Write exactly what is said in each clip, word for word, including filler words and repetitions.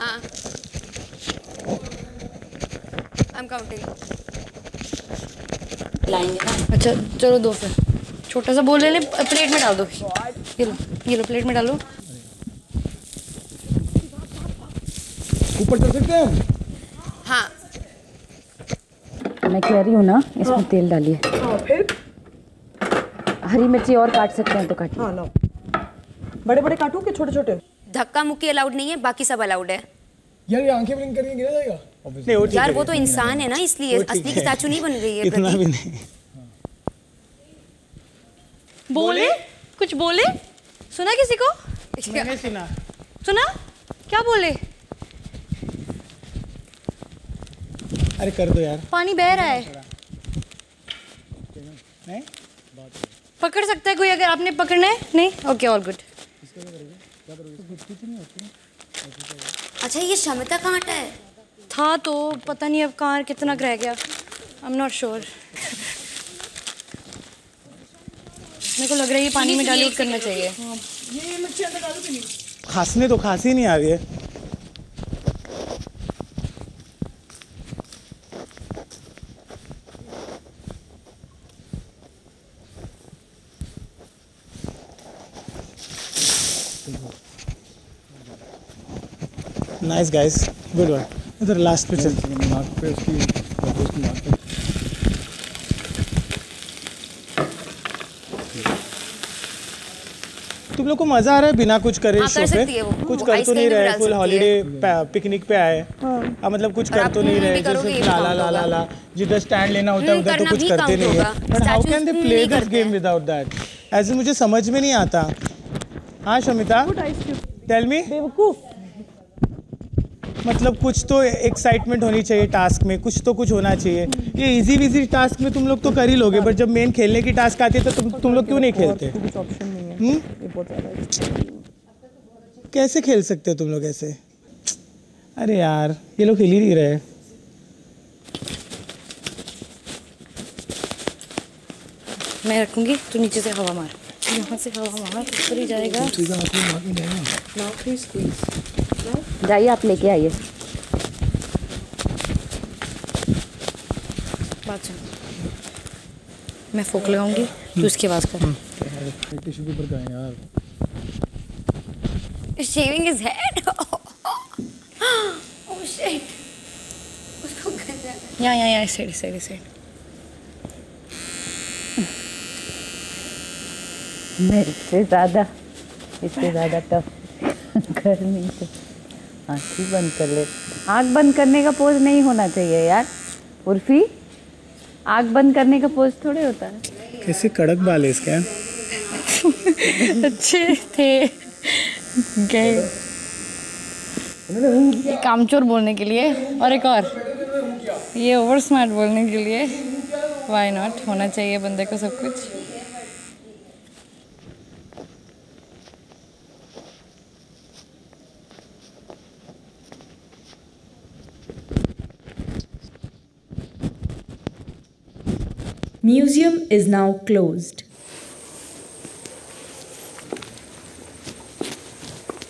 हाँ I'm counting लाएंगे ना। अच्छा चलो दो फिर छोटा सा बोल ले, ले प्लेट में डाल दो। ये लो ये लो प्लेट में डालो। ऊपर चल सकते हैं? हाँ मैं कह रही हूँ ना इसमें हाँ। तेल डालिए हाँ, फिर हरी मिर्ची और काट सकते हैं तो काट हाँ, लो बड़े बड़े काटूं कि छोटे छोटे? धक्का मुक्की अलाउड नहीं है, बाकी सब अलाउड है। यार ये आंखें ब्लिंक करेंगी गिरा जाएगा नहीं, वो यार वो तो इंसान है ना इसलिए असली की स्टैचू नहीं बन गई है। इतना भी नहीं बोले कुछ बोले सुना किसी को? मैंने सुना। सुना क्या बोले? अरे कर दो यार पानी बह रहा है। नहीं पकड़ सकता है कोई अगर आपने पकड़ना है? नहीं ओके ऑल गुड। अच्छा ये शमिता कहाँ आटा है? था तो पता नहीं अब कहाँ कितना रह गया। I am not sure. मेरे को लग रहा है ये पानी में डाइल्यूट करना चाहिए। ये मिर्ची अंदर डालो कि नहीं? खांसने तो खांसी नहीं आ रही है। Nice guys good one. इधर लास्ट पे चलते हैं मार्क पे उसकी उसकी मार्क पे। तुम लोग को मजा आ रहा है बिना कुछ करे? हाँ, कर सकती है वो। कुछ कर तो नहीं रहे फुल हॉलीडे पिकनिक पे आए हाँ मतलब कुछ कर तो नहीं रहे जैसे ला ला ला ला ला जिधर स्टैंड लेना होता है उधर तो कुछ करते नहीं है। But how can they play this game without that? ऐसे मुझे समझ में नहीं आता। हाँ शमिता टेल मी बेवकूफ मतलब कुछ तो एक्साइटमेंट होनी चाहिए टास्क में, कुछ तो कुछ होना चाहिए। ये इजी विजी टास्क में तुम लोग तो कर ही लोगे बट जब मेन खेलने की टास्क आती है तो तुम तुम लोग क्यों नहीं खेलते? कुछ ऑप्शन नहीं है। कैसे खेल सकते हो तुम लोग ऐसे? अरे यार ये लोग खेल ही नहीं रहे। मैं रखूंगी तू नीचे से हवा मार, यहाँ से हवा मार ऊपर ही जाएगा। जाइए आप लेके आइए। बात सुन मैं फोक लगाऊंगी तो इसके आवाज कर। टिश्यू के ऊपर का है यार। Shaving his head. Oh shit. उसको गंदा। या या या सही सही सही। मेरे से ज़्यादा इससे ज़्यादा टफ गर्मी से आँख ही बंद कर ले। आँख बंद करने का पोज नहीं होना चाहिए यार उर्फी। आँख बंद करने का पोज थोड़े होता है। कैसे कड़क बाल है इसके। अच्छे थे गए कामचोर बोलने के लिए और एक और ये ओवर स्मार्ट बोलने के लिए। वाई नॉट होना चाहिए बंदे को सब कुछ। Museum is now closed.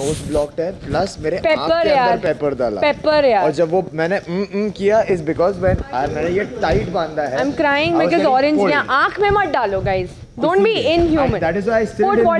Nose blocked है, plus मेरे आँख के अंदर पेपर डाला। पेपर यार। और जब वो मैंने हम्म किया is because when मैंने ये tight बांधा है। I'm crying because orange नहीं आँख में मत डालो guys. Don't be inhuman. That is why I still didn't move.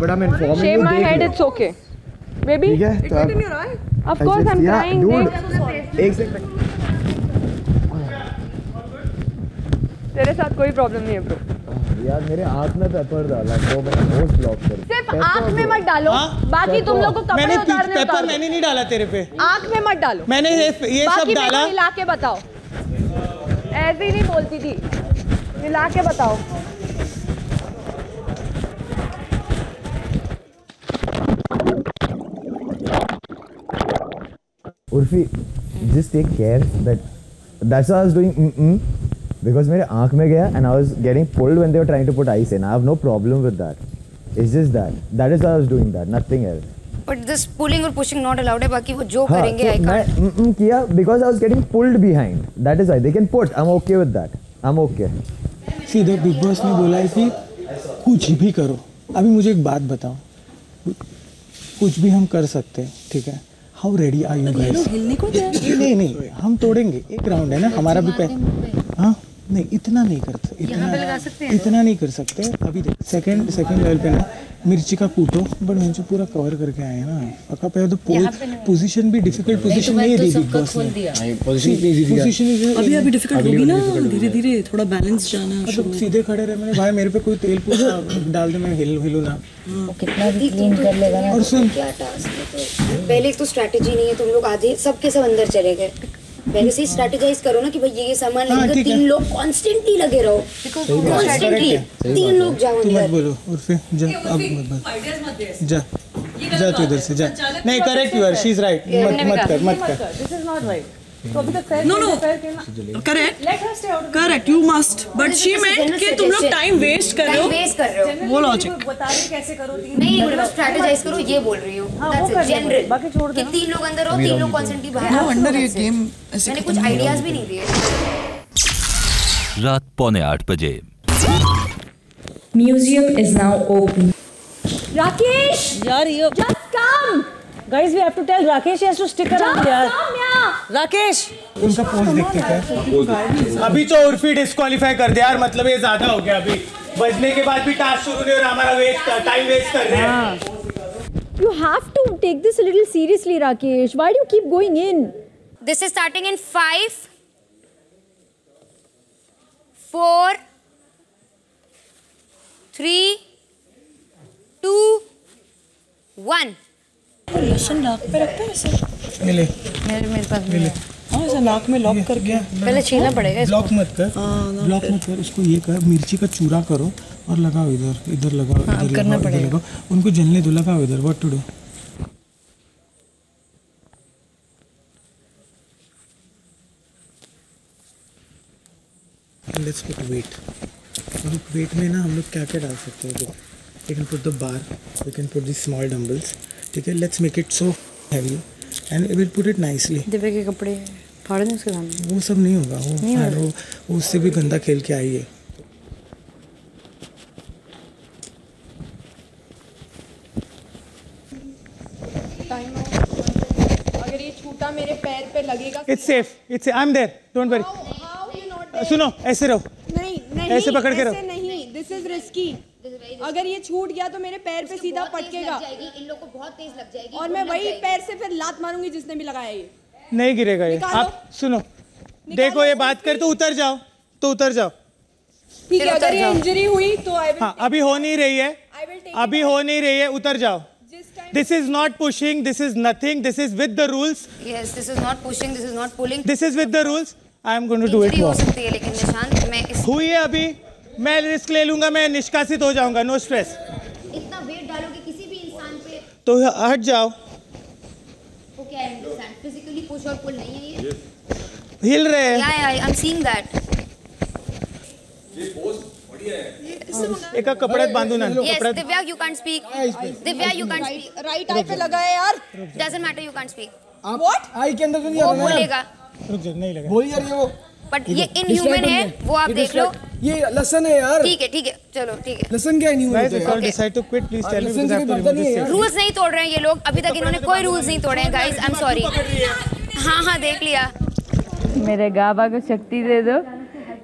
But I'm informing you. Shave my head, it's okay. Baby, it's not in your eye. Of course I'm crying. Dude, एक second. तेरे साथ कोई problem नहीं है bro. यार मेरे आँख में पेपर डाला तो मैं नोज ब्लॉक कर। सिर्फ आँख में मत डालो बाकी तुम लोग को कपड़े उतारने में पेपर मैंने नहीं डाला तेरे पे। आँख में मत डालो मैंने ये सब डाला। मिला के बताओ ऐसे ही नहीं बोलती थी मिला के बताओ। Urfi just take care that that's what I was doing. Because मेरे आँख में गया and I was getting pulled when they were trying to put ice in. I have no problem with that. It's just that. That is why I was doing that. Nothing else. But this pulling or pushing not allowed है. बाकी वो जो करेंगे I can't. मैं मैं किया because I was getting pulled behind. That is why they can push. I'm okay with that. I'm okay. सीधे Bigg Boss ने बोला है कि कुछ भी करो। अभी मुझे एक बात बताओ कुछ भी हम कर सकते हैं, ठीक है। How ready are you guys? हिलने को नहीं नहीं, हम तोड़ेंगे, एक राउंड है ना हमारा भी पहले। हाँ नहीं, इतना नहीं करते, इतना इतना नहीं कर सकते। अभी देख सेकंड सेकंड लेवल पे ना मिर्ची का कूटो, बट मैं जो पूरा कवर करके आए ना पक्का पे, तो पोजीशन भी डिफिकल्ट पोजीशन नहीं दी बिग बॉस ने। पोजीशन अभी अभी डिफिकल्ट होगी ना, धीरे धीरे थोड़ा बैलेंस जाना। अब सीधे खड़े रहे, मैंने भाई मेरे पे कोई तेल पूरा डाल दे, मैं हिल हिलू ना, वो कितना भी क्लीन कर लेगा ना। और सुन क्या टास्क है, पहले तो स्ट्रेटजी नहीं है, तुम लोग आधे सबके सब अंदर चले गए। पहले से स्ट्रेटेजाइज करो ना कि भाई ये सामान लेकर तीन लोग कांस्टेंटली लगे रहो, कांस्टेंटली तीन लोग जाओ अंदर। मत बोलो और फिर जा, अब मत बोल, जा जा तू इधर से जा। नहीं correct, you are, she is right. मत मत कर, मत कर, दिस इज नॉट राइट। तो अभी तक fair, no no correct, let her stay out, correct, you must. But she meant कि तुम लोग टाइम वेस्ट कर रहे हो, वेस्ट कर रहे हो, वो लॉजिक बता रहे कैसे करो। तीन नहीं, मतलब स्ट्रेटजाइज करो, ये बोल रही हो, दैट्स इट जनरल। बाकी छोड़ दो, तीन लोग अंदर हो, तीन लोग कांस्टेंटली बाहर। नो अंडर ये गेम, मैंने कुछ आइडियाज भी नहीं दिए। रात पौने आठ बजे museum is now open. Rakesh यार, ये just come guys, we have to tell Rakesh, he has to stick around यार। राकेश उनका पोज देखते हैं। अभी तो उर्फी डिस्क्वालीफाई कर दे यार, मतलब ये ज्यादा हो गया। अभी बजने के बाद भी टास्क शुरू नहीं हो रहा, हमारा वेस्ट टाइम वेस्ट कर रहे हैं। You have to take this little seriously Rakesh, why do you keep going in? This is starting in five four three two one। लेशन लॉक पे रखते हैं इसे, मिले मेरे मेरे पास मिले। हां इसे लॉक में लॉक कर गया, पहले छीलना पड़ेगा इसको। लॉक मत कर, लॉक मत कर इसको, ये कर मिर्ची का चूरा करो और लगाओ इधर, इधर लगाओ, इधर करना पड़ेगा उनको, जलने दो, लगाओ इधर। What to do? Let's put weight. और वेट में ना हम लोग क्या क्या डाल सकते हैं? देखो, we can put the bar, we can put the small dumbbells, ठीक है। Let's make it so heavy and we will put it nicely. Divya के कपड़े फाड़ दें उसके सामने, वो सब नहीं होगा, वो वो उससे भी गंदा खेल के आई है। टाइम अगर ये छूटा मेरे पैर पे लगेगा, it's safe, it's, I am there, don't worry. सुनो, ऐसे रहो, नहीं नहीं ऐसे पकड़ के रहो, ऐसे नहीं, दिस इज रिस्की। अगर ये छूट गया तो मेरे पैर पे सीधा पटकेगा, इन लोगों को बहुत तेज लग जाएगी, और मैं वही पैर से फिर लात मारूंगी जिसने भी लगाया। ये नहीं गिरेगा ये, आप सुनो, देखो ये बात कर, तो उतर जाओ, तो उतर जाओ, ठीक है। अगर ये इंजरी हुई तो आई विल, अभी हो नहीं रही है, अभी हो नहीं रही है, उतर जाओ। This is not pushing, this is nothing, this is with the rules. Yes, this is not pushing, this is not pulling, this is with the rules. I am going to do it. हो सकती है, लेकिन निशान मैं हुई है अभी, मैं रिस्क ले लूंगा, मैं निष्कासित हो जाऊंगा, नो स्ट्रेस। इतना वेट डालोगे किसी भी इंसान पे तो हट जाओ। वो क्या है इंसान, फिजिकली पुश और पुल नहीं है, ये हिल रहे हैं। या आई एम सीइंग दैट, ये पोज बढ़िया है। एक का कपड़ा बांधो ना, कपड़ा। Divya you can't speak, Divya you can't speak, right eye पे लगा है यार, doesn't matter, you can't speak. What eye के अंदर नहीं बोलेगा, रुक जा, नहीं लगा बोल यार, ये वो बट ये इनह्यूमन है, वो आप देख लो, ये लसन है यार, ठीक है ठीक है, चलो ठीक है। लसन क्या है, रूल्स नहीं तोड़ रहे हैं ये लोग, अभी तक इन्होंने कोई रूल्स नहीं तोड़े हैं गाइस, आई एम सॉरी। हाँ हाँ देख लिया, मेरे गाबा को शक्ति दे दो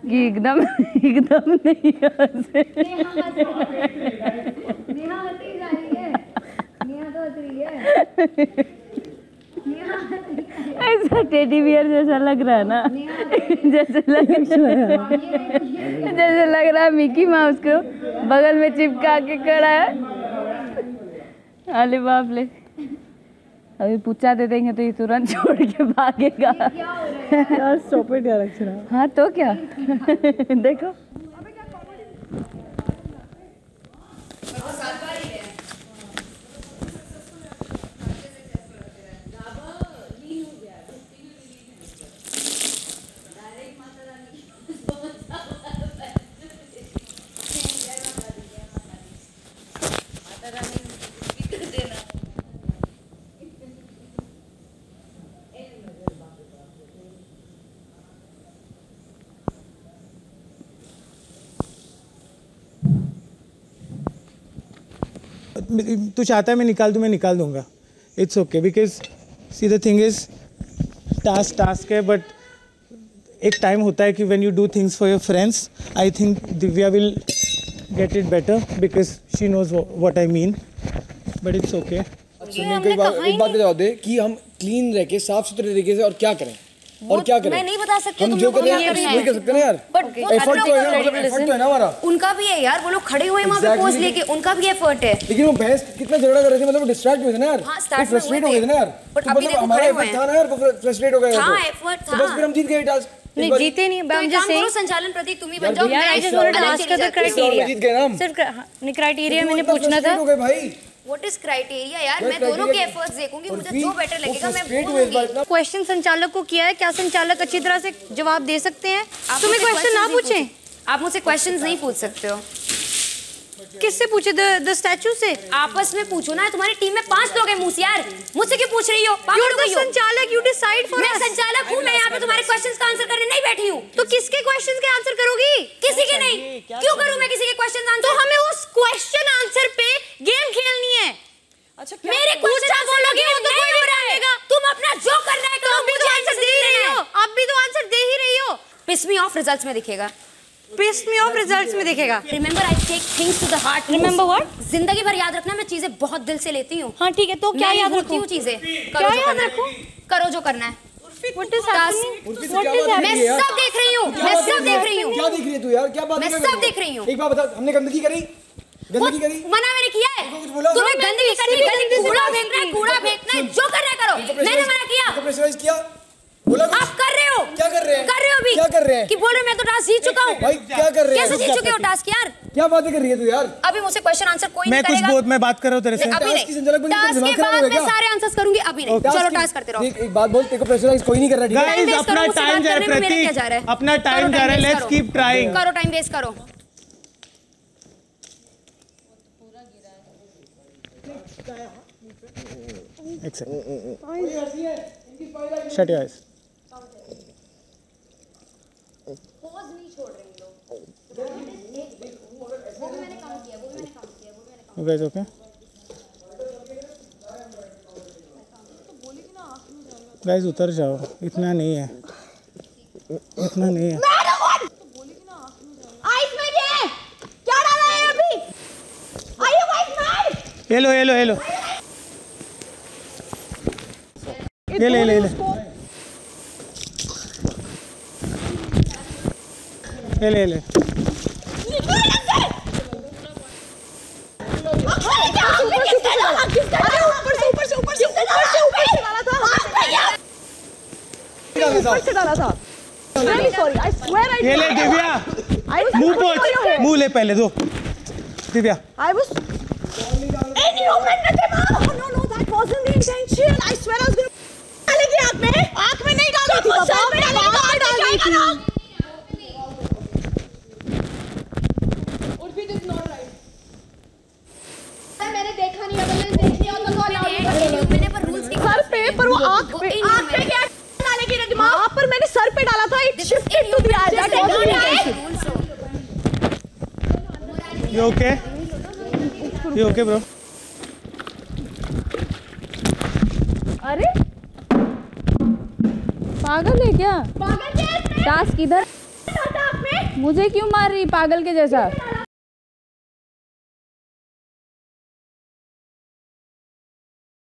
कि एकदम एकदम नहीं ऐसा टेडी बियर जैसा लग रहा है ना, जैसे लग जैसे लग रहा है मिकी माउस को बगल में चिपका के खड़ा है। अरे बाप ले, अभी पूछा दे देंगे तो ये तुरंत छोड़ के भागेगा यार। स्टॉप इट यार अक्षरा। हाँ तो क्या देखो, तू चाहता है मैं निकाल दूँ, मैं निकाल दूँगा, it's okay because see the thing is task task है, बट एक टाइम होता है कि when you do things for your friends, I think Divya will get it better because she knows what I mean, but it's okay. एक बात बता दे कि हम क्लीन रह के साफ सुथरे तरीके से और क्या करें और क्या करें, मैं नहीं बता सकती, हम जो करें वही कर सकते हैं यार, बट एफर्ट तो है ना, मतलब एफर्ट तो है ना हमारा, उनका भी है यार, वो लोग खड़े हुए वहां पे पोज लेके, उनका भी एफर्ट है, लेकिन वो बहस कितना झगड़ा कर रहे थे, मतलब डिस्ट्रैक्ट हुए थे ना यार, फ्रस्ट्रेट हो गए थे ना यार, मतलब हमारा एफर्ट था ना यार, फ्रस्ट्रेट हो गए थे, हां एफर्ट था, बस फिर हम जीत गए टास्क, नहीं जीते नहीं, हम जैसे करो संचालन प्रतीक तुम ही बन जाओ यार, ऐसे बोलो टास्क का क्राइटेरिया जीत गए हम सिर्फ, नहीं क्राइटेरिया मैंने पूछना था, हो गए भाई What is criteria यार, मैं दोनों के एफर्ट्स देखूंगी, मुझे जो बेटर लगेगा मैं बोलूंगी। क्वेश्चन संचालक को किया है, क्या संचालक अच्छी तरह से जवाब दे सकते हैं? तुम्हें क्वेश्चन ना पूछें, आप मुझसे क्वेश्चंस नहीं पूछ सकते हो। किससे पूछे? द स्टैचू से। आपस में पूछो ना, तुम्हारी टीम में पांच लोग हैं मूस यार, मुझसे क्यों पूछ रही हो? संचालक यू डिसाइड फॉर अस। मैं संचालक हूँ, मैं यहाँ पे तुम्हारे क्वेश्चंस का आंसर करने नहीं बैठी हूँ। तो किसके क्वेश्चंस के आंसर करोगी? किसी के नहीं। क्यों करूँ मैं किसी के क्वेश्चन आंसर? तो हमें उस क्वेश्चन आंसर पे गेम खेलनी है। अच्छा मेरे क्वेश्चन बोलोगे तो कोई और आएगा। तुम अपना जो करना है करो, मुझे आंसर दे रही हो, आप भी तो आंसर दे ही रही हो। पिस मी ऑफ रिजल्ट्स में दिखेगा, पिस मी ऑफ रिजल्ट्स में दिखेगा। Remember I take things to the heart. Remember what? जिंदगी भर याद रखना, मैं चीजें बहुत दिल से लेती हूँ। हाँ ठीक है, तो क्या याद रखती हूँ चीजें? क्या याद रखूँ? करो जो करना है। What is happening? मैं सब देख रही हूँ, मैं सब देख रही हूँ। क्या देख रही है तू यार? क्या बात है? मैं सब देख रही हूँ। एक बात बता, हमने गंदगी करी? गंदगी करी? मना मैंने किया है? तुम्हें गंदगी करनी, गंदगी कूड़ा फेंकना है, कूड़ा फेंकना है, जो करना करो, मैंने मना किया? आप कर रहे हो, क्या कर रहे हैं? कर रहे हो भी, क्या कर रहे हैं? कि बोलो मैं तो टास्क जीत चुका हूँ। भाई क्या कर रहे हैं? कैसे जीत चुके हो टास्क यार? क्या बातें कर रही है तू यार? अभी मुझसे क्वेश्चन आंसर कोई नहीं करेगा। मैं कुछ बहुत मैं बात कर रहा हूँ तेरे से। अभी नहीं, टास्क के बाद मैं सारे आंसर्स करूँगी, अभी नहीं। चलो टास्क करते रहो। एक बात बोल, तेरे को प्रेशराइज कोई नहीं कर रहा है। गाइस अपना टाइम जा रहा है, प्रतीक अपना टाइम जा रहा है, लेट्स कीप ट्राइंग। करो टाइम वेस्ट करो। एक second, shut your eyes. Pause नहीं छोड़ रहे लोग। वो भी मैंने काम किया, वो भी मैंने काम किया, वो भी मैंने काम किया। Guys okay. गाइस उतर जाओ, इतना नहीं है, इतना नहीं है। आइस में ये क्या डाला है अभी? Are you guys mad? ये लो ये लो ये लो, ये ले ले ले ले ले ले। ये ले दिव्या, मुंह पोंछ, मुंह ले पहले दो Divya. I was any human nothing more. No no that wasn't the intention. I swear I was going to डालेगी आँख में, आँख में नहीं डाली थी बाबा, बाबा डाली थी। पर वो आँख पे आँख पे क्या डालने की रही? माँ पर मैंने सर पे डाला था, it shifted to the eye. That was intention. You okay? You okay bro? अरे पागल है क्या? पागल के टास्क इधर, मुझे क्यों मार रही पागल के जैसा?